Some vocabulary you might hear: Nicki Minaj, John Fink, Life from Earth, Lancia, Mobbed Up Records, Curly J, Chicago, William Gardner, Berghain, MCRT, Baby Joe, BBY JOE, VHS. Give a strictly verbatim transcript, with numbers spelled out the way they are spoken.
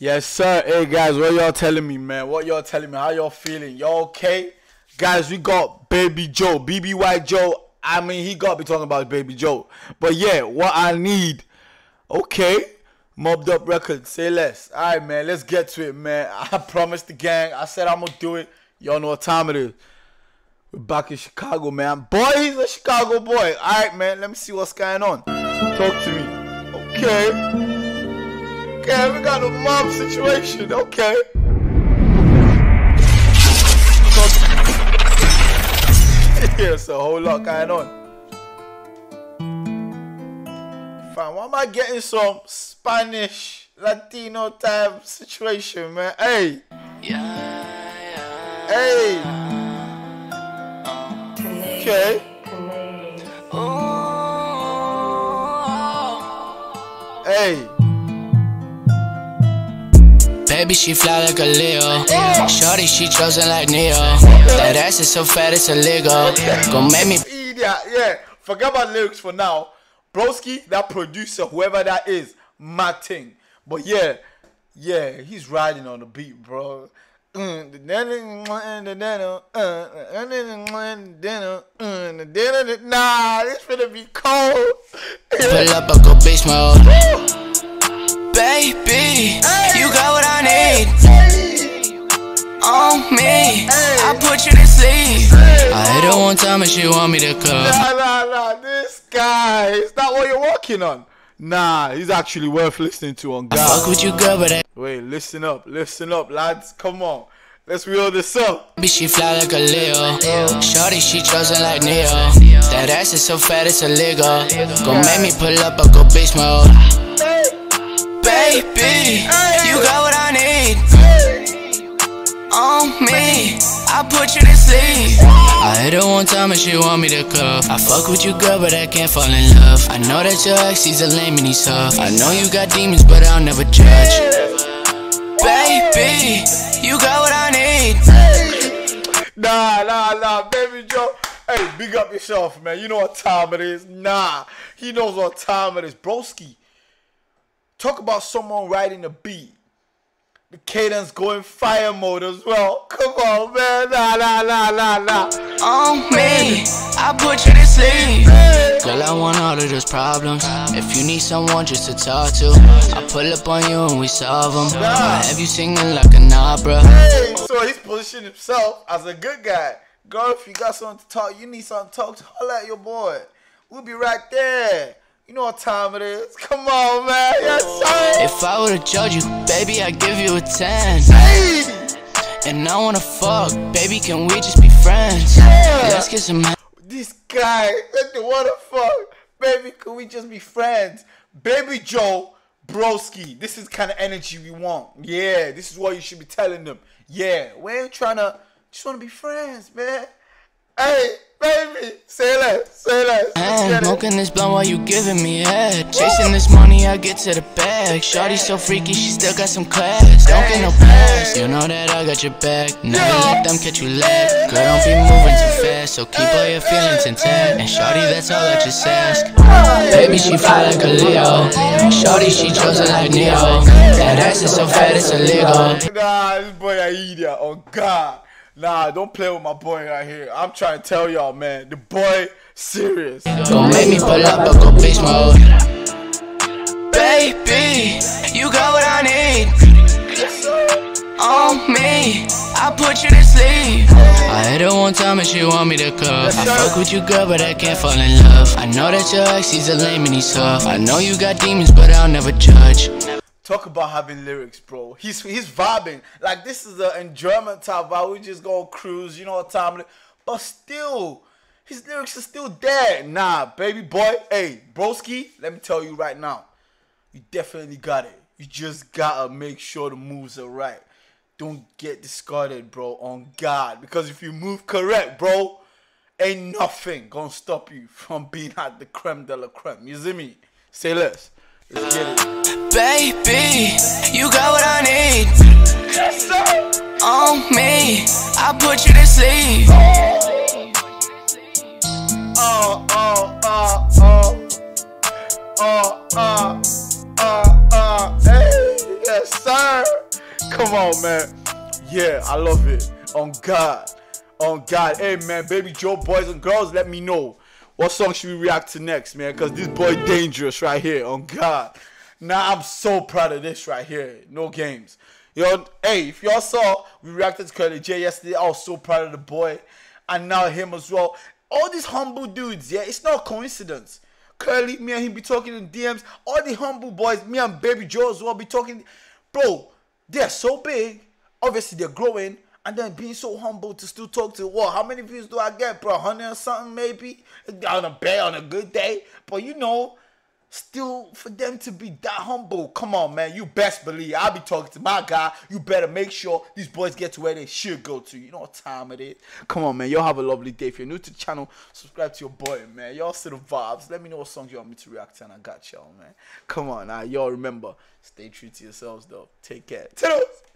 Yes, sir. Hey, guys, what y'all telling me, man? What y'all telling me? How y'all feeling? Y'all okay? Guys, we got Baby Joe. B B Y Joe. I mean, he got to be talking about Baby Joe. But, yeah, what I need. Okay. Mobbed Up Records. Say less. All right, man. Let's get to it, man. I promised the gang. I said I'm going to do it. Y'all know what time it is. We're back in Chicago, man. Boy, he's a Chicago boy. All right, man. Let me see what's going on. Talk to me. Okay. Yeah, we got a mob situation, okay. Here's a whole lot going on. Fam, why am I getting some Spanish, Latino type situation, man? Hey! Yeah, yeah. Hey! Uh, okay. Oh, oh, oh. Hey! Baby, she fly like a Leo. Shorty, she chosen like Neo. That ass is so fat, it's illegal. Gon' make me. Yeah, yeah. Forget about lyrics for now. Broski, that producer, whoever that is, my thing. But yeah, yeah, he's riding on the beat, bro. Nah, this finna be cold. Pull up, I go bitch mode. Baby, hey, you got what I need. Hey, on me, hey, I put you to sleep. Hey, I hit her one time and she want me to come. Nah, nah, nah, this guy, is that what you're working on? Nah, he's actually worth listening to on God. I fuck with you girl, but I wait, listen up, listen up, lads, come on. Let's reel this up. Baby, she fly like a Leo. Shorty, she chosen like Neo. That ass is so fat, it's illegal. Gon' make me pull up, I go bitch mode. Baby, you got what I need. On me, I put you to sleep. I hit her one time and she want me to cuff. I fuck with you girl, but I can't fall in love. I know that your ex, he's a lame and he's tough. I know you got demons, but I'll never judge. Baby, you got what I need. Nah, nah, nah, Baby Joe. Hey, big up yourself, man. You know what time it is. Nah, he knows what time it is. Broski. Talk about someone riding a beat. The cadence going fire mode as well. Come on, man. Nah, nah, nah, nah, nah. On me, I put you to sleep. Girl, I want all of those problems. If you need someone just to talk to, I pull up on you and we solve them. I have you singing like an opera. Hey, so he's positioning himself as a good guy. Girl, if you got something to talk, you need something to talk to, holla at your boy. We'll be right there. You know what time it is. Come on, man. Yes, sir. If I would've judged you, baby, I'd give you a ten. Hey. And I wanna fuck, baby, can we just be friends? Yeah. Let's get some. This guy, what the fuck? Baby, can we just be friends? Baby Joe, broski, this is kind of energy we want. Yeah, this is what you should be telling them. Yeah, we ain't trying to, just want to be friends, man. Hey, baby, say less, say less. I'm smoking this blunt while you giving me head. Chasing this money, I get to the bag. Shorty's so freaky, she still got some class. Don't get no pass, you know that I got your back. Never let them catch you left. Girl, don't be moving too fast, so keep all your feelings intact. And shorty, that's all I just ask. Baby, she fly like a Leo. Shorty, she chosen like Neo. That ass is so fat, it's illegal. Nah, this boy a idiot, oh God. Nah, don't play with my boy right here. I'm trying to tell y'all, man. The boy, serious. Don't make me pull up, but go bitch mode. Baby, you got what I need. On me, I put you to sleep. I hit her one time and she want me to cuff. I fuck with you girl, but I can't fall in love. I know that your ex, he's a lame and he's tough. I know you got demons, but I'll never judge. Talk about having lyrics, bro. He's he's vibing. Like, this is an enjoyment type vibe. We just go cruise, you know what time it is. But still, his lyrics are still there. Nah, baby boy. Hey, broski, let me tell you right now. You definitely got it. You just gotta make sure the moves are right. Don't get discarded, bro, on God. Because if you move correct, bro, ain't nothing gonna stop you from being at the creme de la creme. You see me? Say less. Let's get it. Baby, you got what I need. Yes, sir. On me, I put you to sleep. Oh, oh, oh, oh. Oh, oh, oh, oh. Hey, yes, sir. Come on, man. Yeah, I love it. On God. On God. Hey, man, Baby Joe, boys and girls, let me know what song should we react to next, man, because this boy dangerous right here. On God. Nah, I'm so proud of this right here. No games. Yo, hey, if y'all saw, we reacted to Curly J yesterday. I was so proud of the boy. And now him as well. All these humble dudes, yeah, it's not a coincidence. Curly, me and him be talking in D Ms. All the humble boys, me and Baby Joe as well be talking. Bro, they're so big. Obviously, they're growing. And then being so humble to still talk to, what, how many views do I get, bro? one hundred or something, maybe? On a bad, on a good day. But, you know, still for them to be that humble. Come on, man. You best believe I'll be talking to my guy. You better make sure these boys get to where they should go to. You know what time it is. Come on, man. Y'all have a lovely day. If you're new to the channel, subscribe to your boy, man. Y'all see the vibes. Let me know what songs you want me to react to, and I got y'all, man. Come on now. Y'all remember, stay true to yourselves though. Take care. Toodles.